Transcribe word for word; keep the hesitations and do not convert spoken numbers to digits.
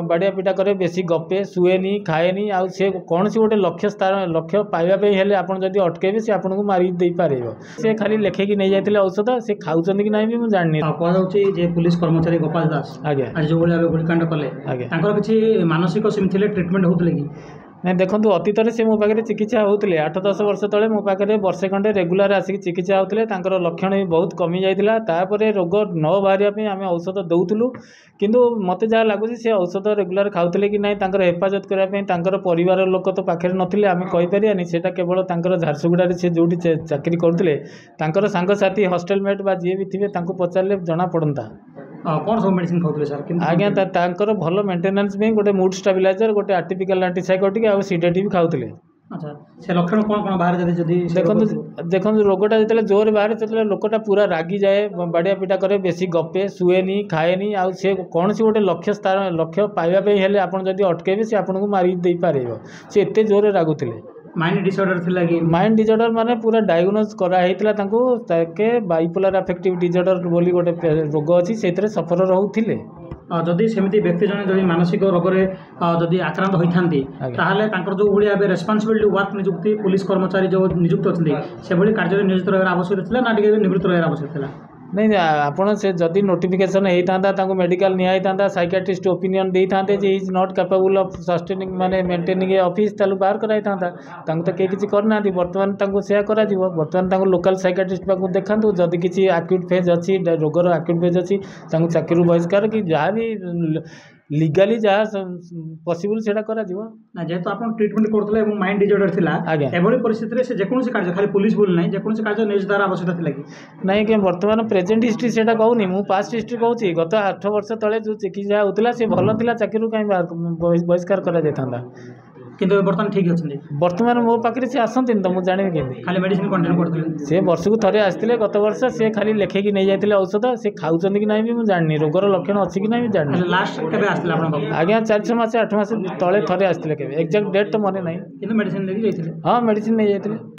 बाड़िया पिटा करे बेसी गपे शुएनी खाएनी आउ से कौन सी गोटे लक्ष्य स्थान लक्ष्य पाइबापी आप अटकेबे से आपन को मारी दे पारे से खाली लेखे कि नहीं जाते औषध से खाऊ कि ना भी जानी कहुचे पुलिस कर्मचारी गोपाल दास आज जो भाई गोलीकांड कले किसी मानसिक सेमती ट्रिटमेंट होते कि ना देखो अतीत से मो पाखे चिकित्सा होते आठ दस वर्ष तेज मो पाखे बर्षे खंडे रेगुला आसिक चिकित्सा होते लक्षण भी बहुत कमी जाता तापर रोग न बाहर आम औषध दौलू कि मत जहाँ लगुच से औषध रेगुला खाऊले कि ना हेफाजत करने पर लोक तो पाखे नी आम कहीपरियानी से केवल झारसुगुड़ा से जो चाकरी करते सांगसाथी हस्टेलमेट बा जी भी थे पचारे जना पड़ता कौन सब मेडिसिन खाते सर आज्ञा तांकर भल मेंटेनेंस में गोटे मूड स्टेबिलाइजर गोटे आर्टिफिशियल एंटीसाइकोटिक आ सीडेटिव भी खाते अच्छा से लक्षण कौन कौन बाहर देखो देखो रोगटा जितने जोर बाहर से लोकटा पूरा रागी जाए बाड़िया पिटा करे बेसी गपे शुएनी खाएनी आउ से कौन सी गोटे लक्ष्य स्थान लक्ष्य पाइबापी आप अटकेबे से आपन को मारी दे पारे से एते जोर रागुले माइंड डिसऑर्डर थिला कि माइंड डिसऑर्डर माने पूरा डायग्नोज कराइला बाइपोलर अफेक्टिव डिसऑर्डर बोली गोटे रोग अच्छी से सफर रोले जदि सेमती व्यक्ति जन मानसिक रोग में जदि आक्रांत होती जो भाया रेस्पनसबिलिटी वार्क नियुक्ति पुलिस कर्मचारी जो नियुक्त होती से भाई कार्य नियोजित रहा आवश्यक था ना टे निवृत्त रहा आवश्यक था नहीं आपड़ से जदि नोटिफिकेसन होता मेडिकल निता साइकियाट्रिस्ट ओपिनियन दे था is not capable of sustaining माने मेंटेनिंग ऑफिस तालु बाहर कराई था तो कहीं किसी करना बर्तमान से बर्तमान लोकल साइकियाट्रिस्ट पाक देखा जदि किसी एक्यूट फेज अच्छी रोगर एक्यूट फेज अच्छी चाकरी बहिष्कार कि जहाँ भी लीगली जहाँ पॉसिबल से ना जेहतु आप ट्रीटमेंट करते माइंड डिसऑर्डर था एभली परिस्थिति से जेकोसी कार्य खाली पुलिस बोल ना जेकोसी कार्य नियोजित द्वारा आवश्यकता थी कि ना कि बर्तमान प्रेजेंट हिस्ट्री से कहूनी मुझ पास्ट हिस्ट्री कहूँ गत आठ वर्ष तेज जो चिकित्सा होता से भल था चाकरी कहीं बहिष्कार करा किंतु बर्तमान ठीक अच्छे बर्तमान मो पाखे से आसती तो मुझे जानी कि खाली मेडिसिन कंटिन्यू करते सी वर्ष को थे आसते गत वर्ष से खाली लेखे कि नहीं जाते औषध से खाऊँ कि ना भी जानी रोगर लक्षण अच्छी कि ना भी जानी लास्ट के आज्ञा चार मस आठ मस तले थे आसते एक्जाक्ट डेट तो मन ना मेडिसिन हाँ मेडिसिन नहीं जाते।